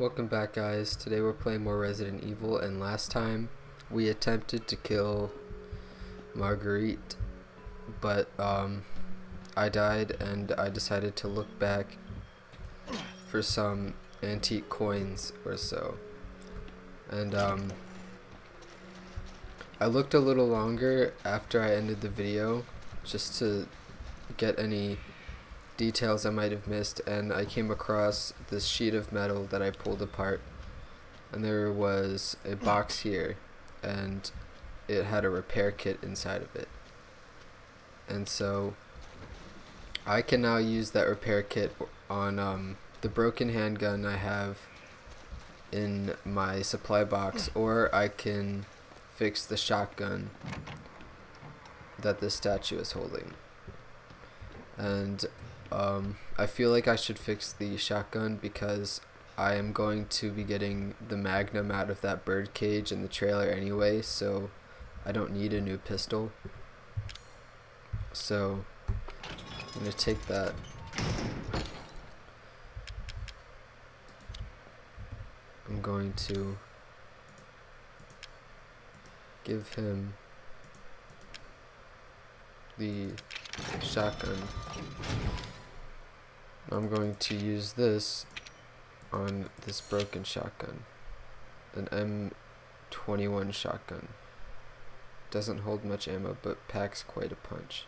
Welcome back, guys. Today we're playing more Resident Evil, and last time we attempted to kill Marguerite, but I died and I decided to look back for some antique coins or so, and I looked a little longer after I ended the video just to get any details I might have missed, and I came across this sheet of metal that I pulled apart, and there was a box here, and it had a repair kit inside of it. And so I can now use that repair kit on the broken handgun I have in my supply box, or I can fix the shotgun that this statue is holding. And I feel like I should fix the shotgun because I am going to be getting the Magnum out of that bird cage in the trailer anyway, so I don't need a new pistol. So I'm going to take that. I'm going to give him the shotgun. I'm going to use this on this broken shotgun, an M21 shotgun. Doesn't hold much ammo but packs quite a punch.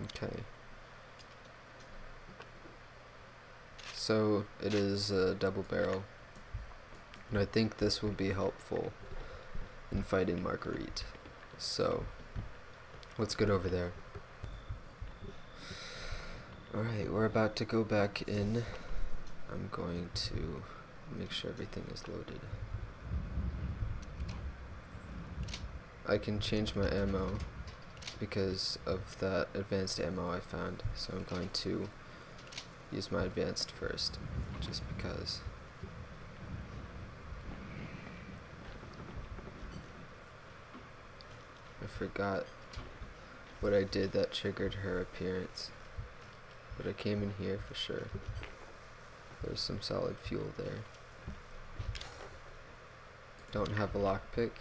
Okay, so it is a double barrel, and I think this will be helpful in fighting Marguerite. So let's get over there. Alright, we're about to go back in. I'm going to make sure everything is loaded. I can change my ammo because of that advanced ammo I found, so I'm going to use my advanced first, just because. I forgot what I did that triggered her appearance. But I came in here for sure. There's some solid fuel there. Don't have a lockpick.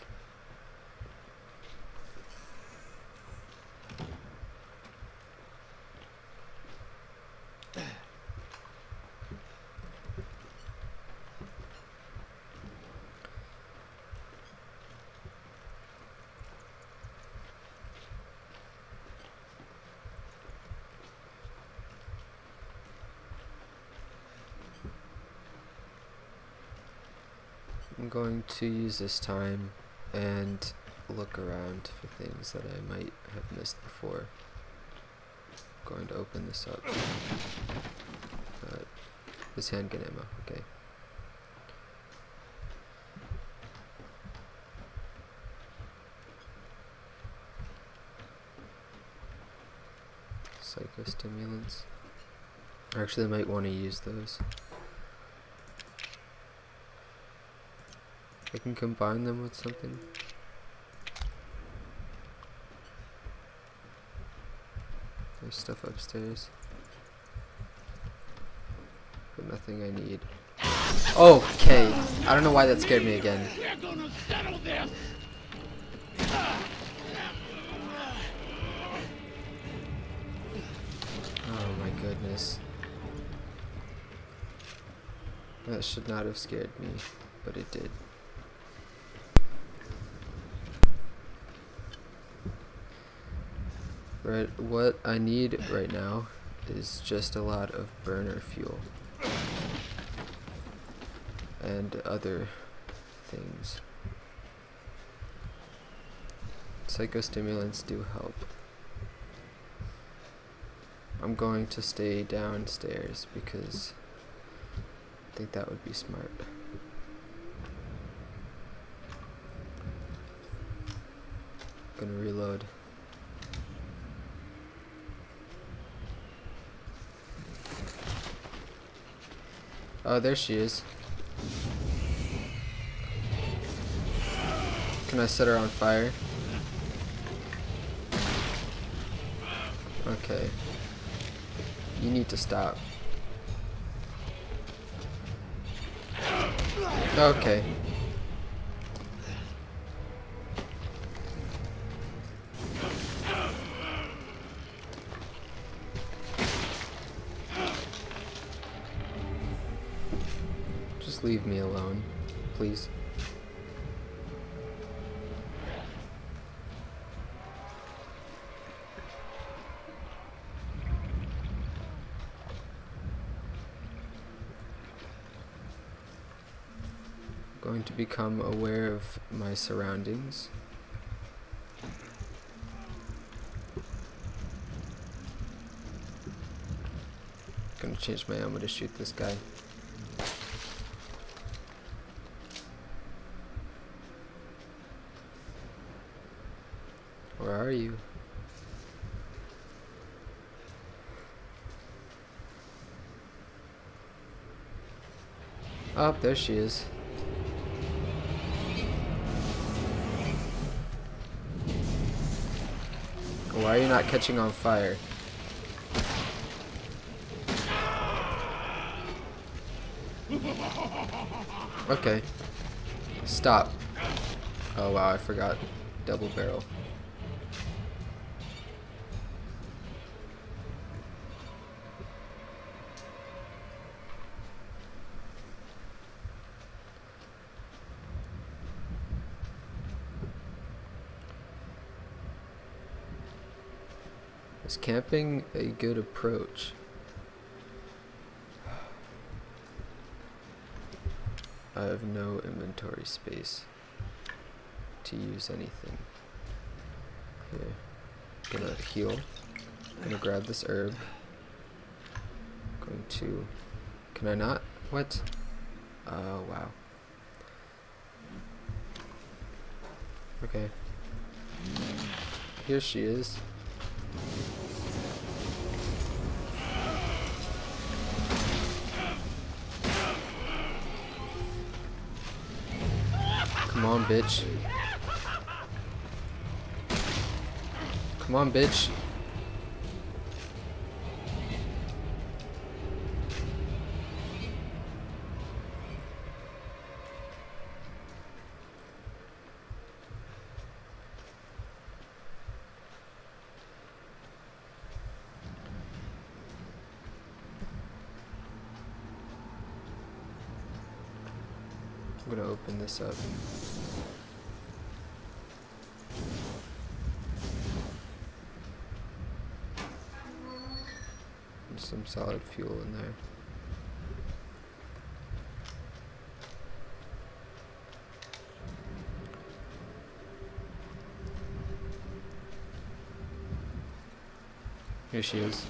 I'm going to use this time and look around for things that I might have missed before. I'm going to open this up. This handgun ammo, okay. Psychostimulants. Actually, I might want to use those. I can combine them with something. There's stuff upstairs, but nothing I need. Okay, I don't know why that scared me again. Oh my goodness. That should not have scared me, but it did. Right, what I need right now is just a lot of burner fuel and other things. Psychostimulants do help. I'm going to stay downstairs because I think that would be smart. I'm gonna reload. Oh, there she is. Can I set her on fire? Okay. You need to stop. Okay. Just leave me alone, please. Going to become aware of my surroundings. Gonna change my ammo to shoot this guy. Where are you? Oh, there she is. Why are you not catching on fire? Okay. Stop. Oh wow, I forgot. Double barrel. Is camping a good approach? I have no inventory space to use anything. Here, gonna heal. Gonna grab this herb. Going to. Can I not? What? Oh wow. Okay. Here she is. Come on, bitch. Come on, bitch. I'm gonna open this up. There's some solid fuel in there. Here she is.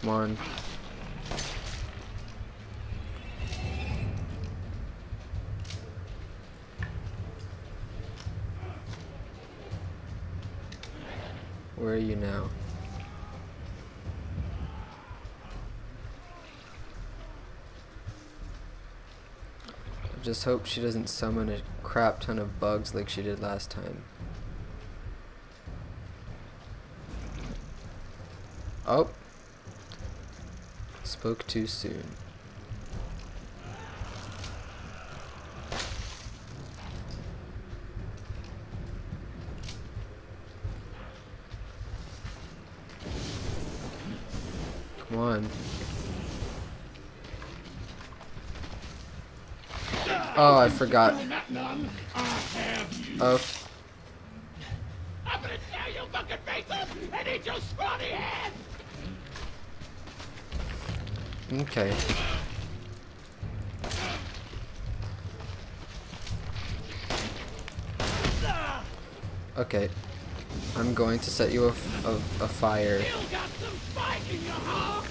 Come on. Where are you now? I just hope she doesn't summon a crap ton of bugs like she did last time. Oh. Spoke too soon. Come on. Oh, I forgot. Oh. I'm gonna tear you fucking face up and eat your scrawny ass! Okay. Okay. I'm going to set you a fire. You got some spike in your heart.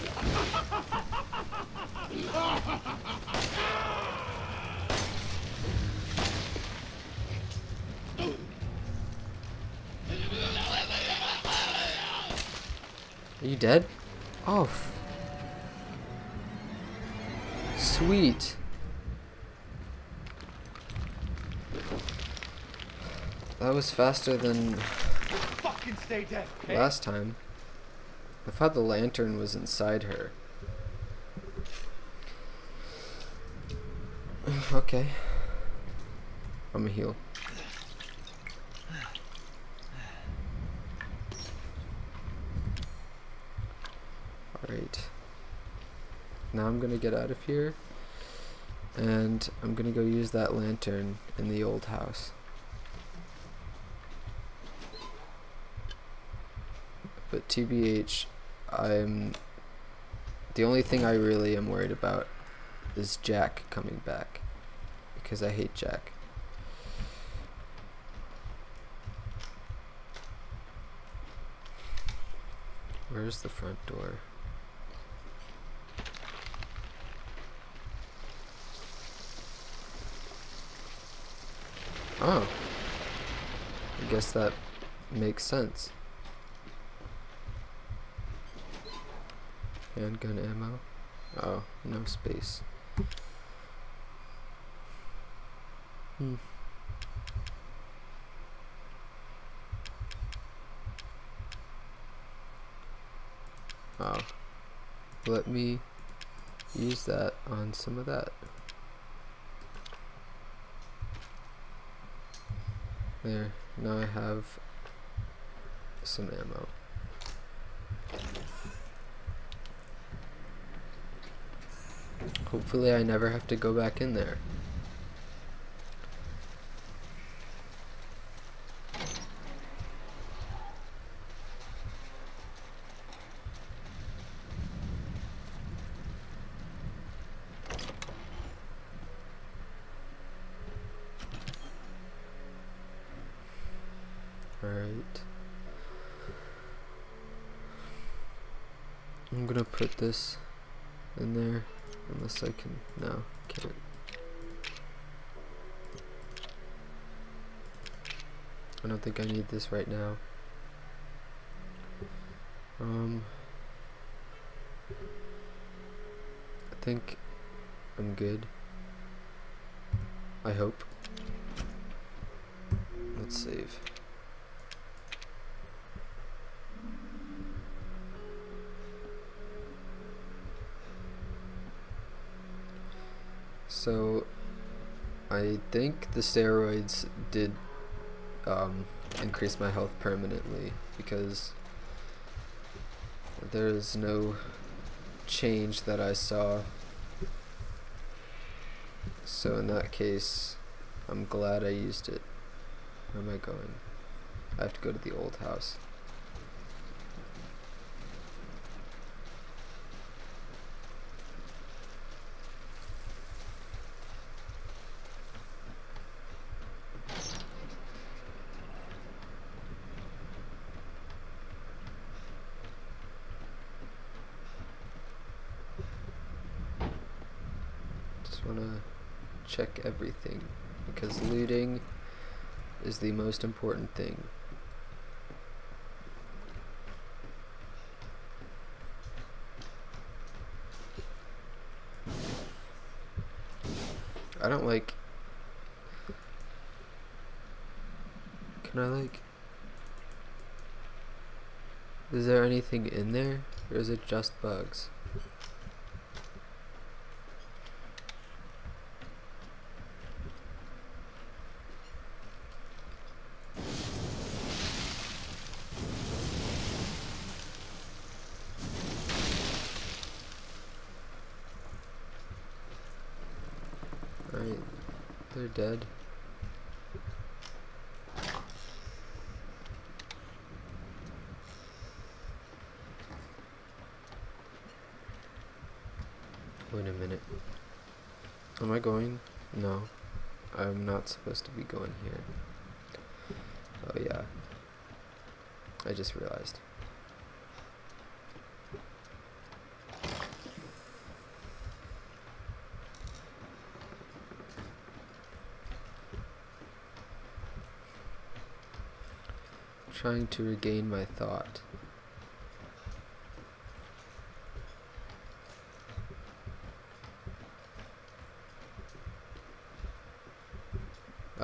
Are you dead? Oh. Sweet. That was faster than last time. I thought the lantern was inside her. Okay. I'm a heal. Alright. Now I'm gonna get out of here and I'm gonna go use that lantern in the old house. But TBH, the only thing I really am worried about is Jack coming back, because I hate Jack. Where's the front door? Oh, I guess that makes sense. Handgun ammo. Oh, no space. Oh, let me use that on some of that. There, now I have some ammo. Hopefully I never have to go back in there. Alright. I'm gonna put this in there. Unless I can, no, can't. I don't think I need this right now. I think I'm good. I hope. Let's save. So, I think the steroids did increase my health permanently, because there is no change that I saw. So in that case, I'm glad I used it. Where am I going? I have to go to the old house. Wanna check everything, because looting is the most important thing. I don't like... Can I like... Is there anything in there, or is it just bugs? They're dead. Wait a minute. Am I going? No. I'm not supposed to be going here. Oh yeah. I just realized. Trying to regain my thought.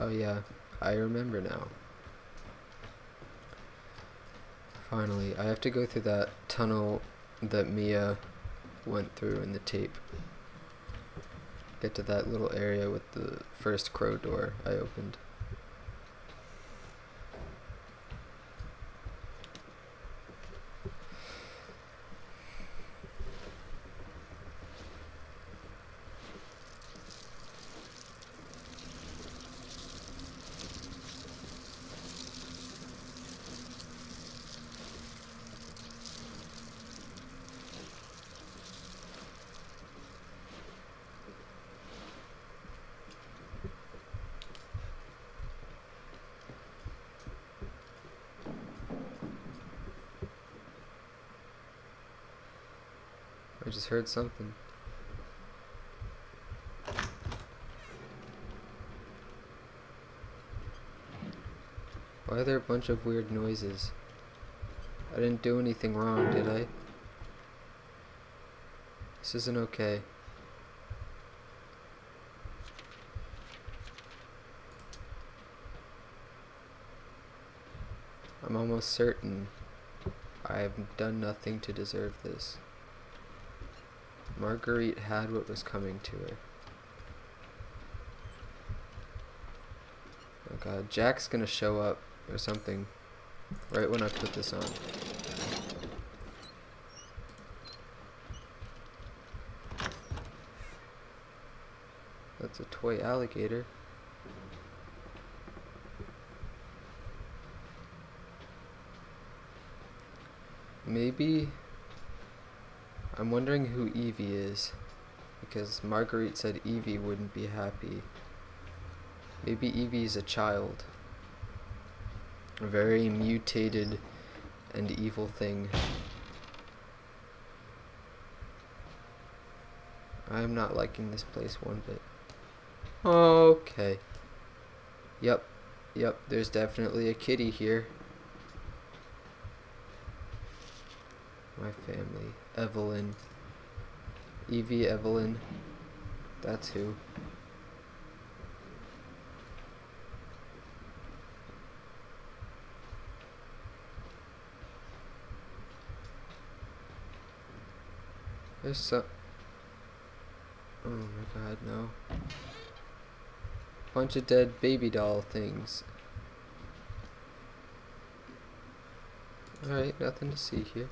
Oh yeah, I remember now. Finally, I have to go through that tunnel that Mia went through in the tape. Get to that little area with the first crow door I opened. I just heard something. Why are there a bunch of weird noises? I didn't do anything wrong, did I? This isn't okay. I'm almost certain I have done nothing to deserve this. Marguerite had what was coming to her. Oh god, Jack's gonna show up or something right when I put this on. That's a toy alligator. Maybe I'm wondering who Evie is, because Marguerite said Evie wouldn't be happy. Maybe Evie is a child. A very mutated and evil thing. I'm not liking this place one bit. Okay. Yep, yep, there's definitely a kitty here. My family. Evelyn. Evie, Evelyn. That's who. There's some... Oh my god, no. Bunch of dead baby doll things. Alright, nothing to see here.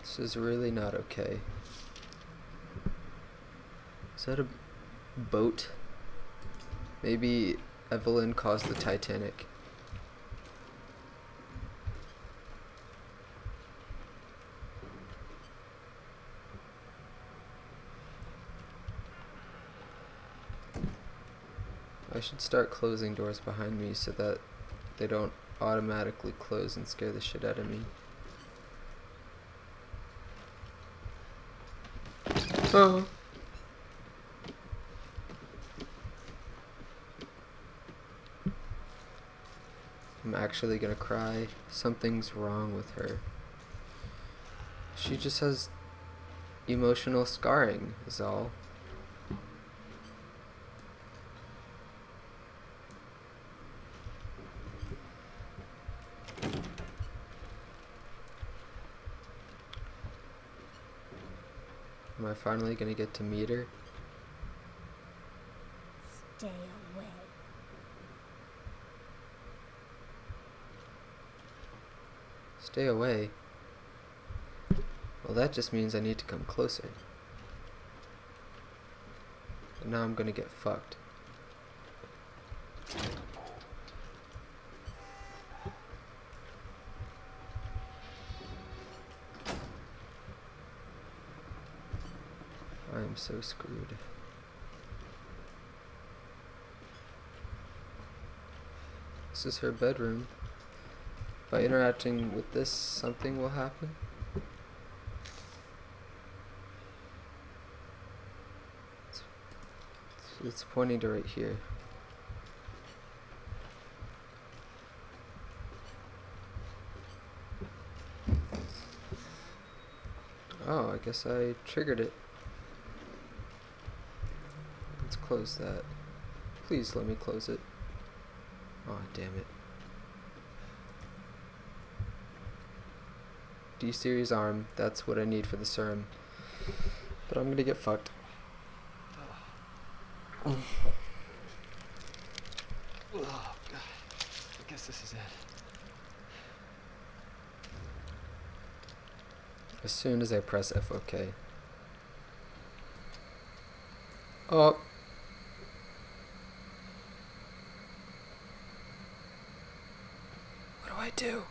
This is really not okay. Is that a boat? Maybe Evelyn caused the Titanic. I should start closing doors behind me so that they don't automatically close and scare the shit out of me. Oh. I'm actually gonna cry. Something's wrong with her. She just has emotional scarring, is all. Am I finally gonna get to meet her? Stay away. Stay away? Well, that just means I need to come closer. And now I'm gonna get fucked. I'm so screwed. This is her bedroom. By interacting with this, something will happen. It's pointing to right here. Oh, I guess I triggered it. Let's close that. Please let me close it. Aw, oh, damn it. D-series arm, that's what I need for the serum. But I'm gonna get fucked. Oh. Oh, God. I guess this is it. As soon as I press FOK. Oh. What do I do?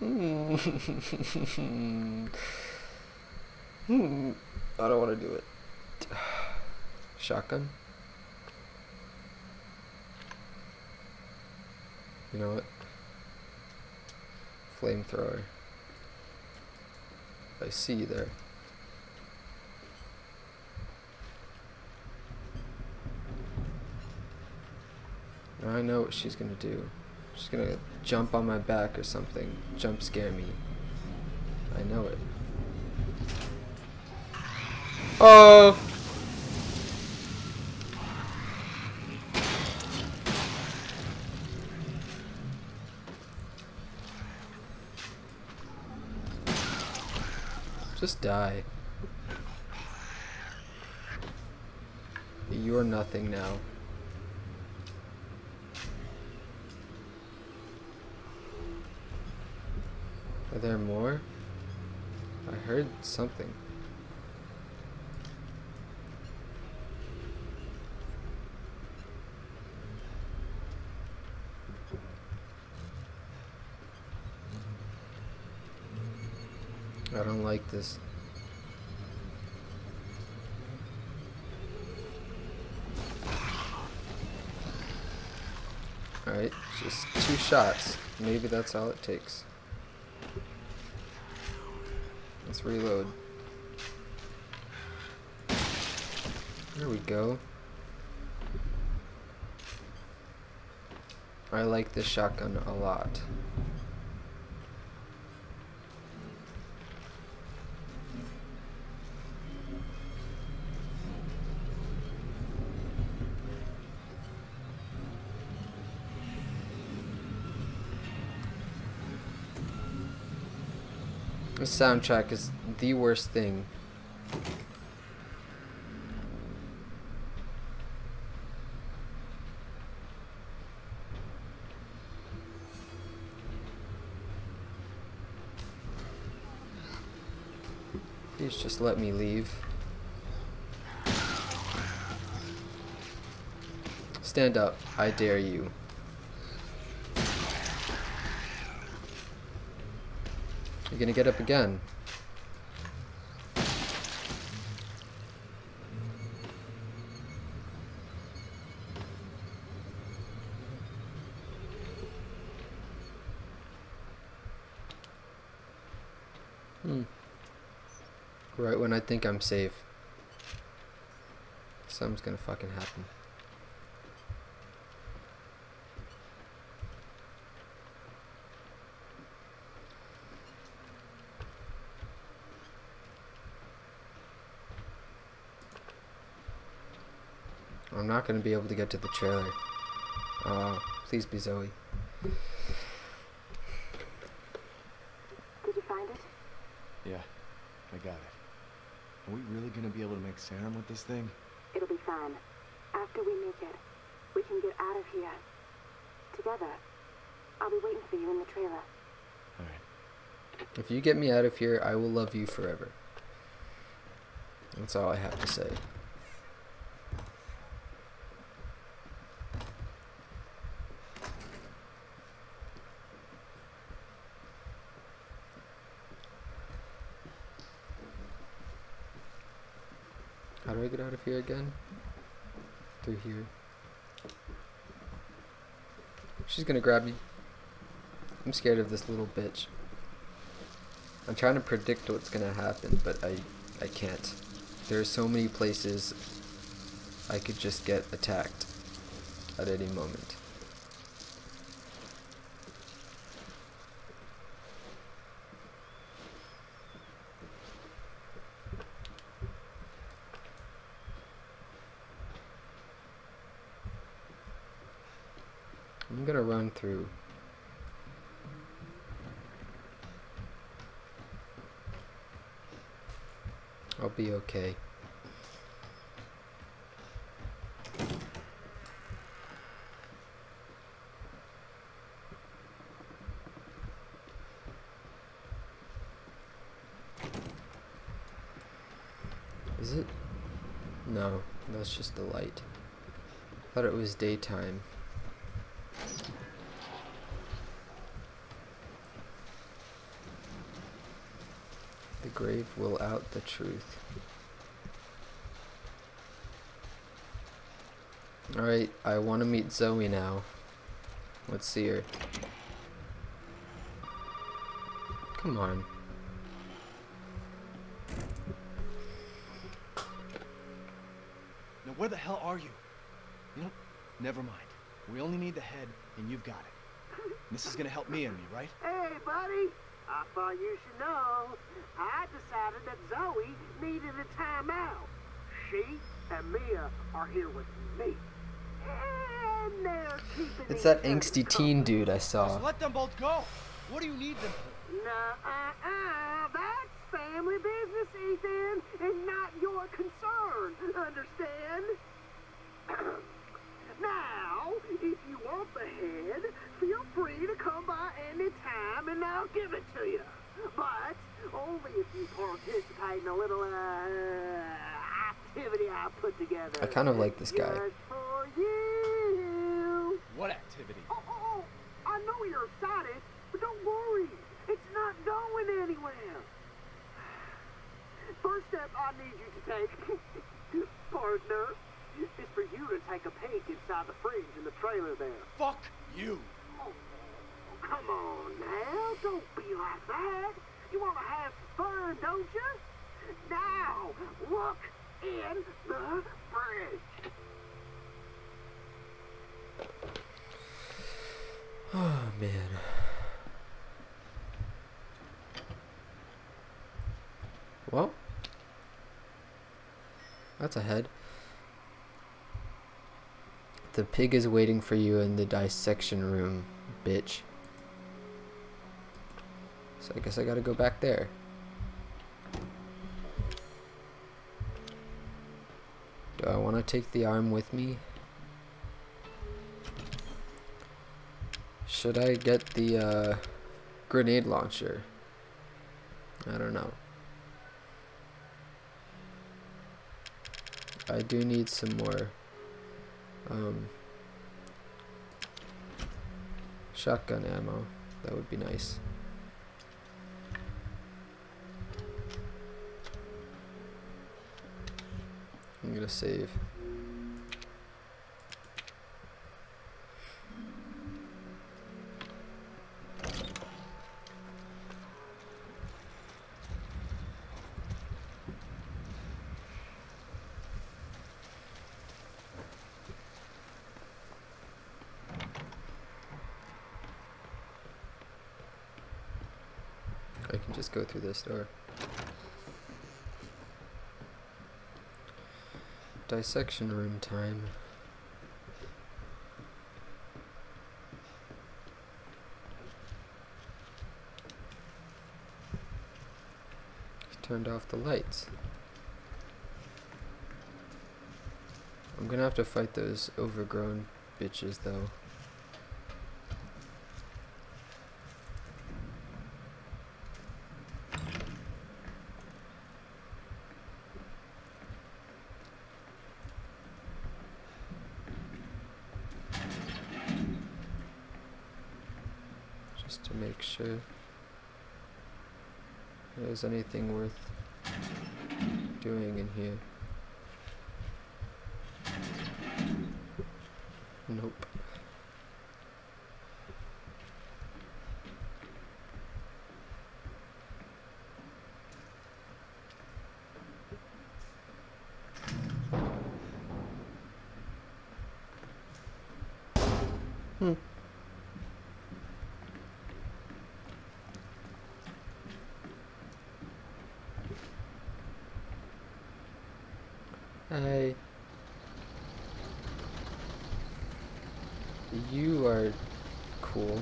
I don't want to do it. Shotgun. You know what? Flamethrower. I see you there. I know what she's gonna do. She's gonna jump on my back or something. Jump scare me. I know it. Oh! Just die. You're nothing now. Are there more? I heard something. I don't like this. Alright, just 2 shots. Maybe that's all it takes. Let's reload. There we go. I like this shotgun a lot. The soundtrack is the worst thing. Please just let me leave. Stand up, I dare you. You're gonna get up again. Right when I think I'm safe, something's gonna fucking happen. I'm not going to be able to get to the trailer. Please be Zoe. Did you find it? Yeah, I got it. Are we really going to be able to make serum with this thing? It'll be fine. After we make it, we can get out of here. Together. I'll be waiting for you in the trailer. Alright. If you get me out of here, I will love you forever. That's all I have to say. How do I get out of here again? Through here. She's gonna grab me. I'm scared of this little bitch. I'm trying to predict what's gonna happen, but I can't. There are so many places I could just get attacked at any moment. I'm gonna run through. I'll be okay. Is it? No, that's just the light. I thought it was daytime. The grave will out the truth. Alright, I want to meet Zoe now. Let's see her. Come on. Now where the hell are you? Nope, never mind. We only need the head, and you've got it. This is gonna help me and me, right? Hey, buddy! I thought you should know. I decided that Zoe needed a timeout. She and Mia are here with me. And they're keeping it's that angsty teen dude I saw. Just let them both go. What do you need them for? Nuh-uh-uh. That's family business, Ethan, and not your concern. Understand? Now, if you want the head, feel free to come by any time and I'll give it to you. But only if you participate in a little activity I put together. I kind of like this guy. Just for you. What activity? Oh, I know you're excited, but don't worry. It's not going anywhere. First step I need you to take, partner, is for you to take a peek inside the fridge in the trailer there. Fuck you! Oh, come on now, don't be like that. You want to have some fun, don't you? Now, look in the fridge. Oh, man. Well, that's a head. The pig is waiting for you in the dissection room, bitch. So I guess I gotta go back there. Do I want to take the arm with me? Should I get the grenade launcher? I don't know. I do need some more. Shotgun ammo, that would be nice. I'm gonna save. I can just go through this door. Dissection room time. Turned off the lights. I'm gonna have to fight those overgrown bitches though. Just to make sure there's anything worth doing in here. Nope. You are cool.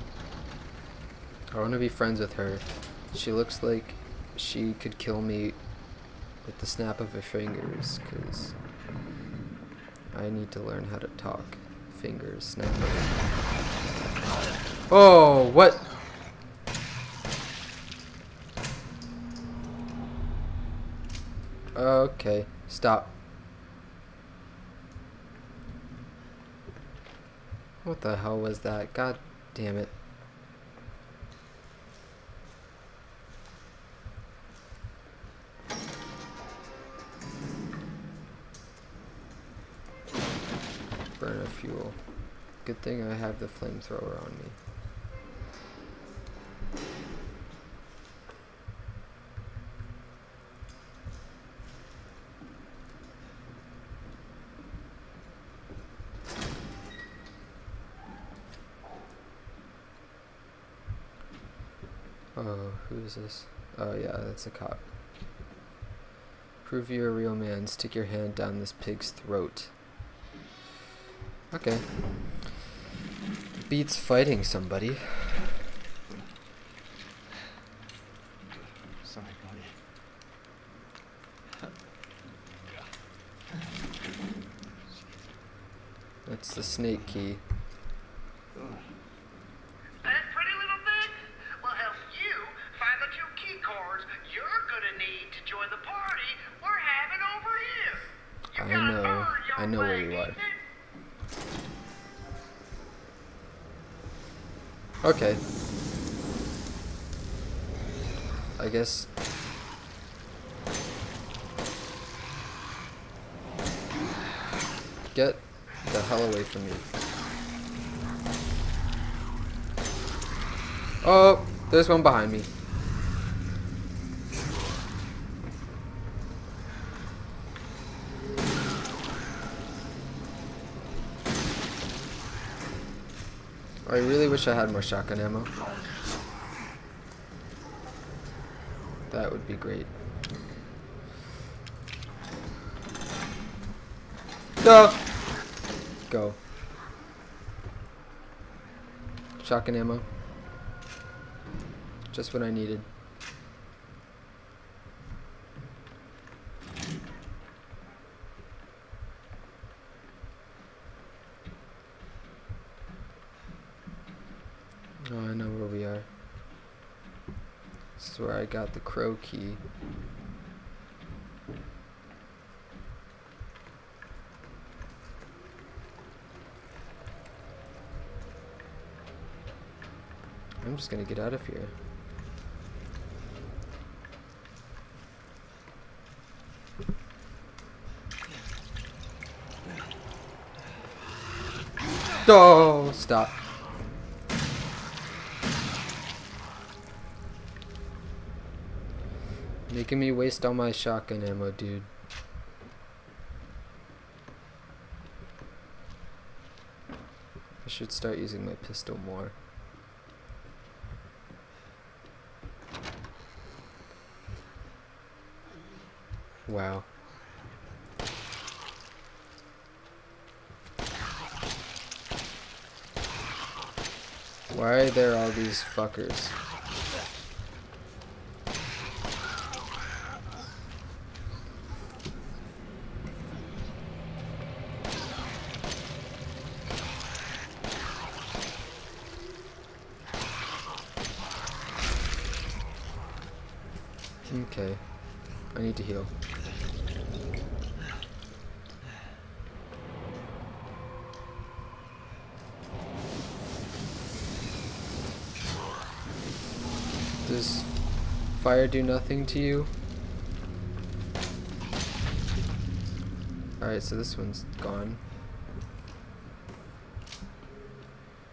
I want to be friends with her. She looks like she could kill me with the snap of her fingers, because I need to learn how to talk. Fingers snap. Oh, what? Okay, stop. What the hell was that? God damn it. Burner fuel. Good thing I have the flamethrower on me. Who's this? Oh yeah, that's a cop. Prove you're a real man. Stick your hand down this pig's throat. Okay. Beats fighting somebody. Sorry, buddy. That's the snake key. I know where you are. Okay. I guess. Get the hell away from me. Oh, there's one behind me. I really wish I had more shotgun ammo. That would be great. No! Go. Shotgun ammo. Just what I needed. Where I got the crow key. I'm just gonna get out of here. Oh, stop. Making me waste all my shotgun ammo, dude. I should start using my pistol more. Wow. Why are there all these fuckers? Okay, I need to heal. Does fire do nothing to you? Alright, so this one's gone.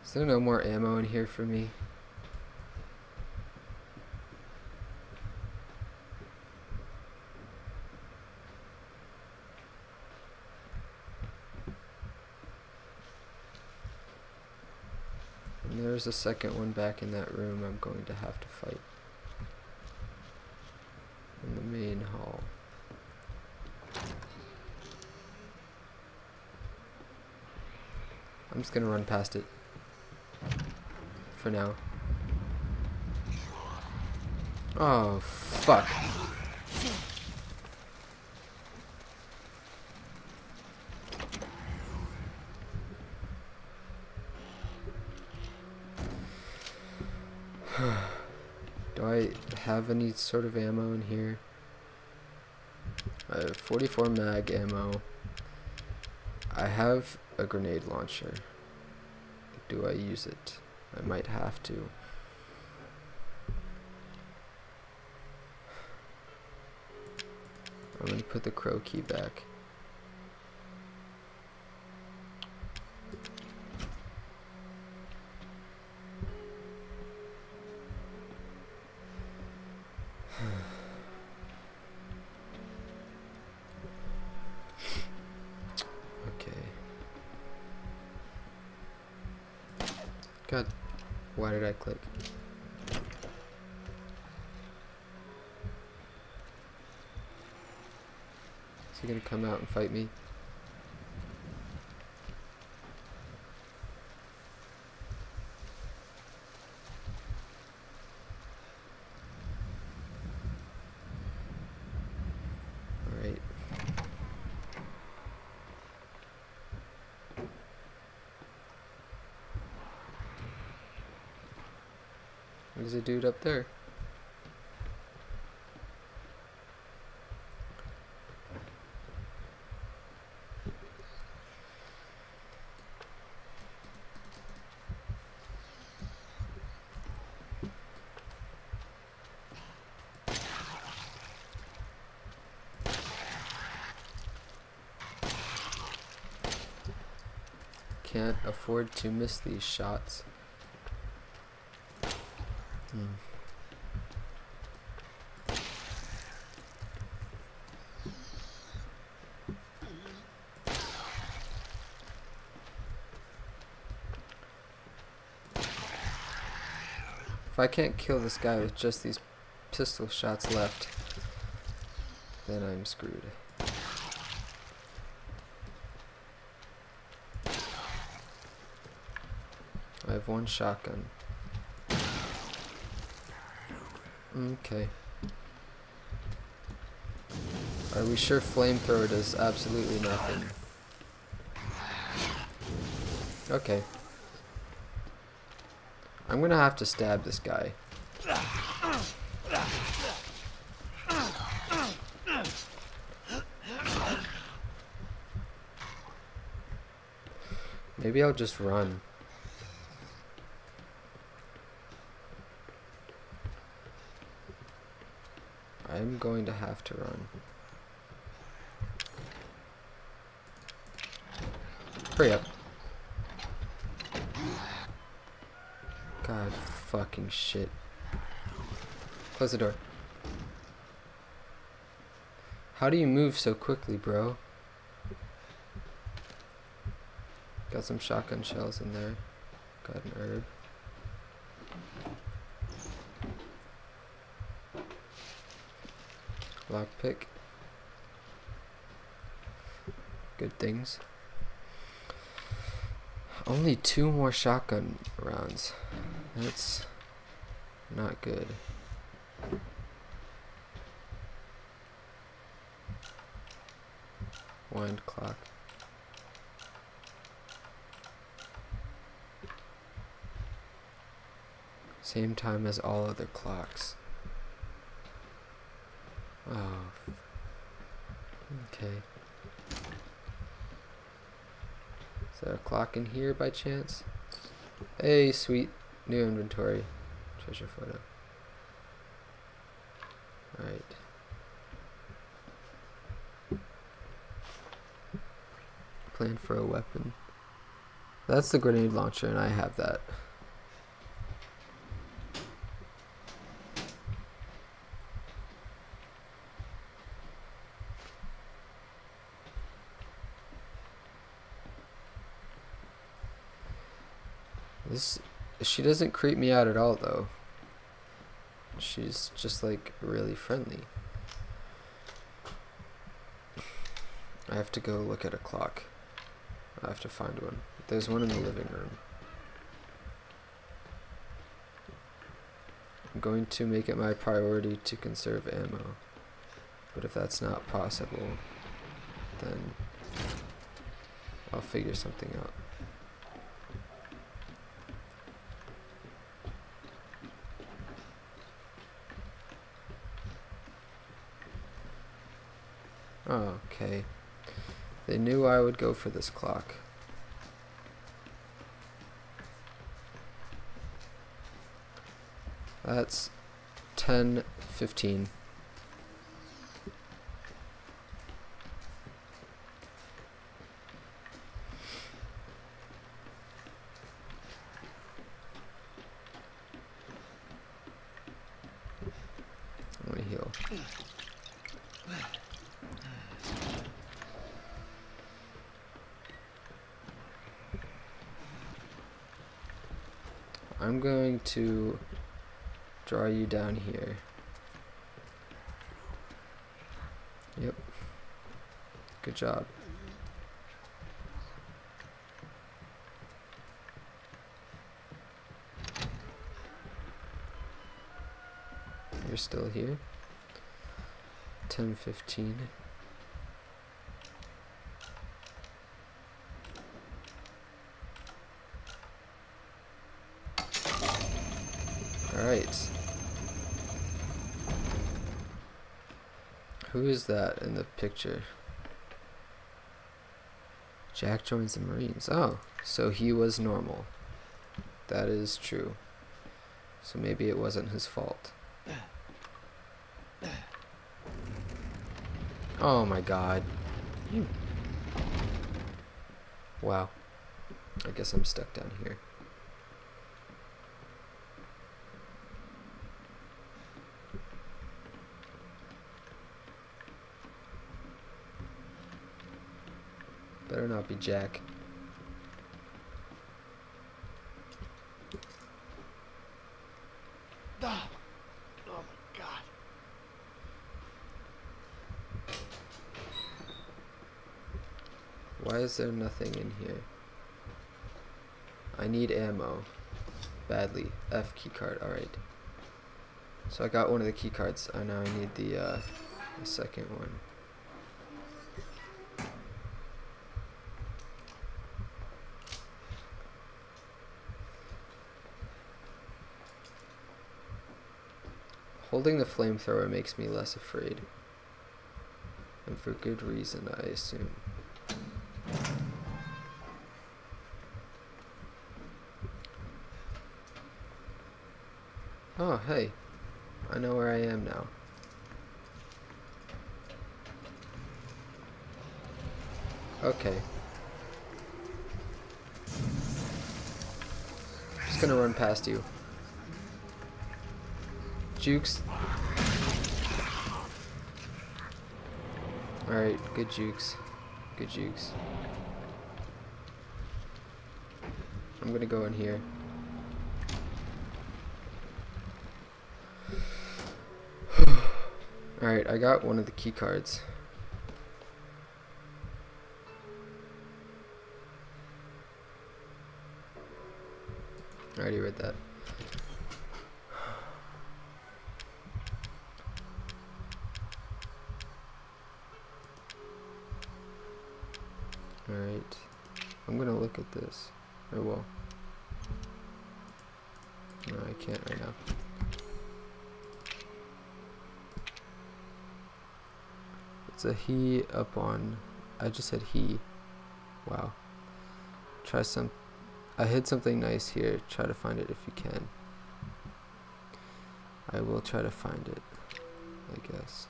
Is there no more ammo in here for me? There's a second one back in that room I'm going to have to fight. In the main hall. I'm just gonna run past it. for now. Oh, fuck. Do I have any sort of ammo in here? I have 44 mag ammo. I have a grenade launcher. Do I use it? I might have to. I'm going to put the crow key back. God, why did I click? Is he gonna come out and fight me? There's a dude up there. Can't afford to miss these shots. If I can't kill this guy with just these pistol shots left, then I'm screwed. I have one shotgun. Okay. Are we sure flamethrower does absolutely nothing? Okay. I'm gonna have to stab this guy. Maybe I'll just run. I'm going to have to run. Hurry up. God fucking shit. Close the door. How do you move so quickly, bro? Got some shotgun shells in there. Got an herb. Lockpick. Good things. Only 2 more shotgun rounds. That's not good. Wind clock. Same time as all other clocks. Oh, okay. Is there a clock in here by chance? Hey, sweet. New inventory. Treasure photo. Alright. Plan for a weapon. That's the grenade launcher, and I have that. This, she doesn't creep me out at all, though. She's just, like, really friendly. I have to go look at a clock. I have to find one. There's one in the living room. I'm going to make it my priority to conserve ammo, but if that's not possible, then I'll figure something out. Okay, they knew I would go for this clock. That's 10:15. I'm gonna heal. I'm going to draw you down here. Yep. Good job. You're still here. 10:15. All right. Who is that in the picture? Jack joins the Marines. Oh, so he was normal. That is true. So maybe it wasn't his fault. Oh my god. Wow. I guess I'm stuck down here. Better not be Jack. Oh my god. Why is there nothing in here? I need ammo. Badly. F keycard, alright. So I got one of the keycards. I know I need the second one. Holding the flamethrower makes me less afraid, and for good reason, I assume. Oh, hey, I know where I am now. Okay. I'm just gonna run past you. Jukes. Alright, good jukes. Good jukes. I'm gonna go in here. Alright, I got one of the key cards. I already read that. Alright, I'm gonna look at this. Or well, no, I can't right now. It's a he up on. I just said he. Wow. Try some. I hid something nice here. Try to find it if you can. I will try to find it, I guess.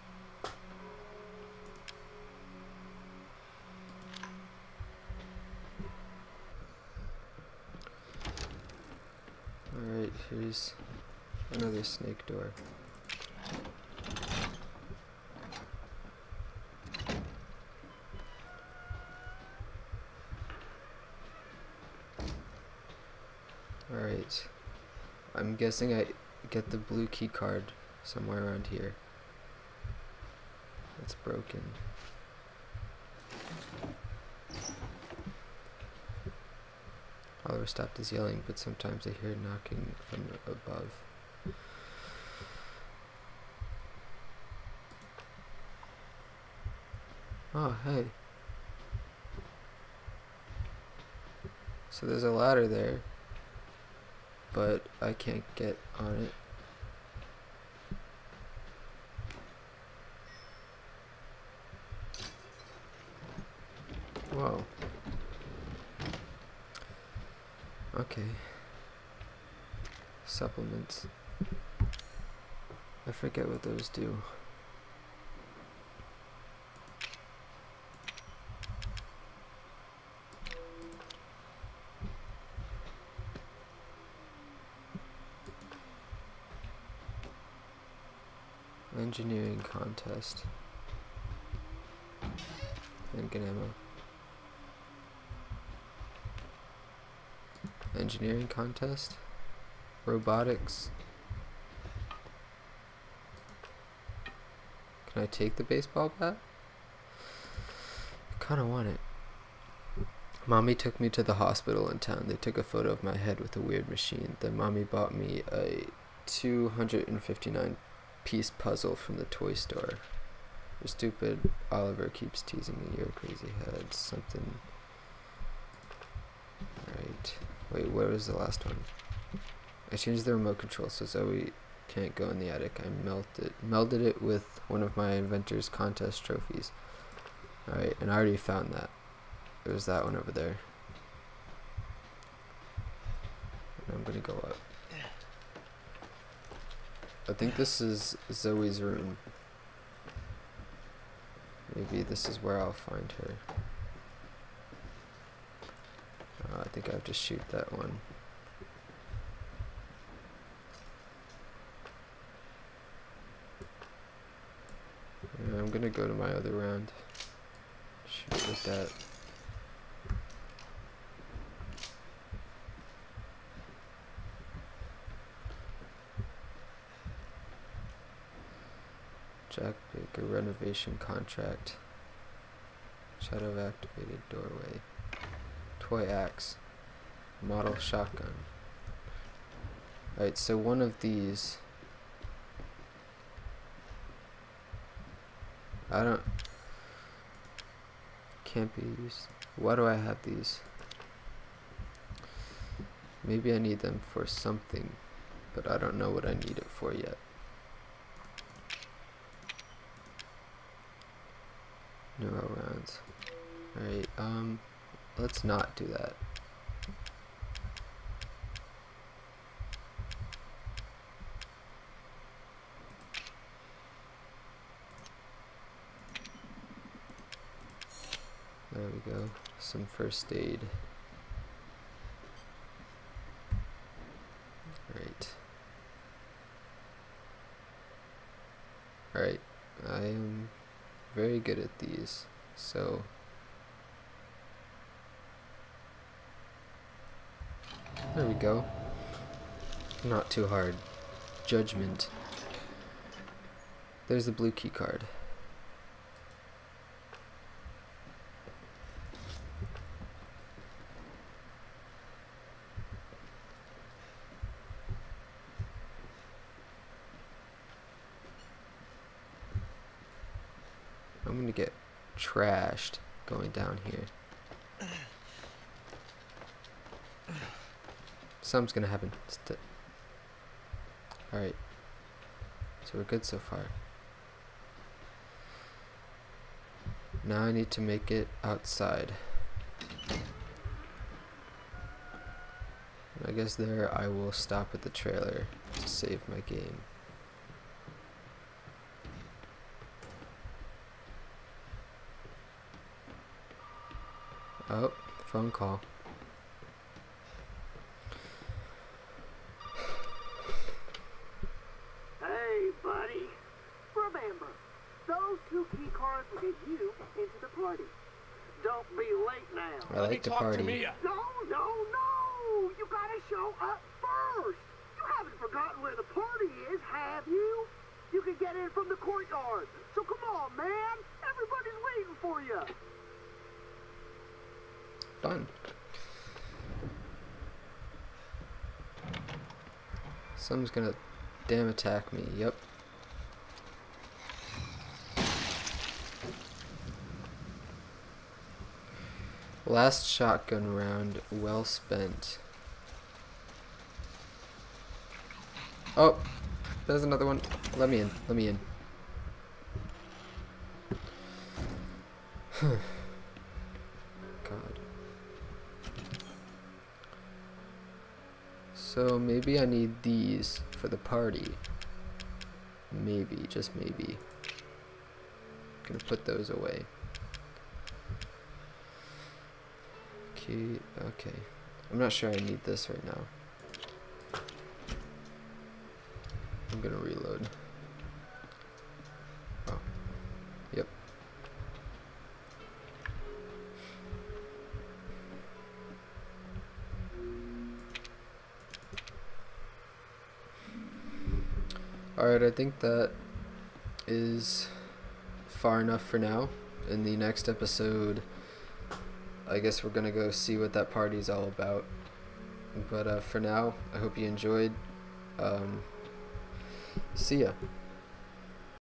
Alright, here's another snake door. Alright, I'm guessing I get the blue key card somewhere around here. It's broken. Oliver stopped his yelling, but sometimes I hear knocking from above. Oh, hey. So there's a ladder there, but I can't get on it. Whoa. Okay. Supplements. I forget what those do. Engineering contest. And get ammo. Engineering contest. Robotics. Can I take the baseball bat? I kinda want it. Mommy took me to the hospital in town. They took a photo of my head with a weird machine. Then mommy bought me a 259-piece puzzle from the toy store. Your stupid Oliver keeps teasing me. You're a crazy head. Something. Alright. Wait, where was the last one? I changed the remote control so Zoe can't go in the attic. I melded it with one of my inventor's contest trophies. Alright, and I already found that. It was that one over there. And I'm gonna go up. I think this is Zoe's room. Maybe this is where I'll find her. I think I have to shoot that one. And I'm gonna go to my other round. Shoot with that. Jack Baker renovation contract. Shadow activated doorway. Toy axe. Model shotgun. Alright, so one of these. I don't. Can't be used. Why do I have these? Maybe I need them for something, but I don't know what I need it for yet. Neuro rounds. Alright, let's not do that. There we go. Some first aid. Right. Alright. I am very good at these, so there we go. Not too hard. Judgment. There's the blue key card. I'm gonna get trashed going down here. Something's gonna happen. Alright. So we're good so far. Now I need to make it outside. And I guess there I will stop at the trailer to save my game. Oh, phone call. Hey, buddy. Remember, those two key cards will get you into the party. Don't be late now. I like to party. No. You gotta show up first. You haven't forgotten where the party is, have you? You can get in from the courtyard. So come on, man. Everybody's waiting for you. Fun. Someone's gonna damn attack me. Yep. Last shotgun round, well spent. Oh, there's another one. Let me in, let me in. God. So maybe I need these for the party. Maybe, just maybe. I'm gonna put those away. Okay, okay. I'm not sure I need this right now. I'm gonna reload. Oh, yep. Alright, I think that is far enough for now. In the next episode, I guess we're gonna go see what that party's all about. But for now, I hope you enjoyed. See ya.